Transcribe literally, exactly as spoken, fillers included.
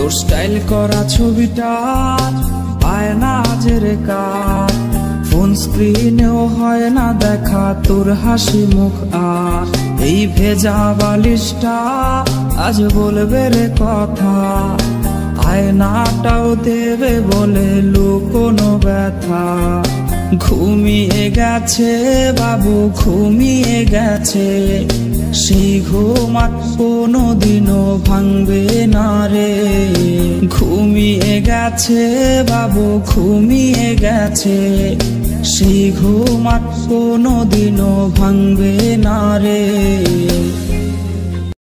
তোর স্টাইল করা ছবিটা পায় না জেরে কার, ফোন স্ক্রিনেও হয় না দেখা তোর হাসি মুখ। আর এই ভেজা বালিশটা আজ বলবে রে কথা, আয়নাটাও দেবে বলে লুকোনো ব্যথা। ঘুমিয়ে গেছে বাবু ঘুমিয়ে গেছে, সেই ঘুম আর কোনো দিনও ভাঙবে না রে। ঘুমিয়ে গেছে বাবু ঘুমিয়ে গেছে, সেই ঘুম আর কোনো দিনও ভাঙবে না রে।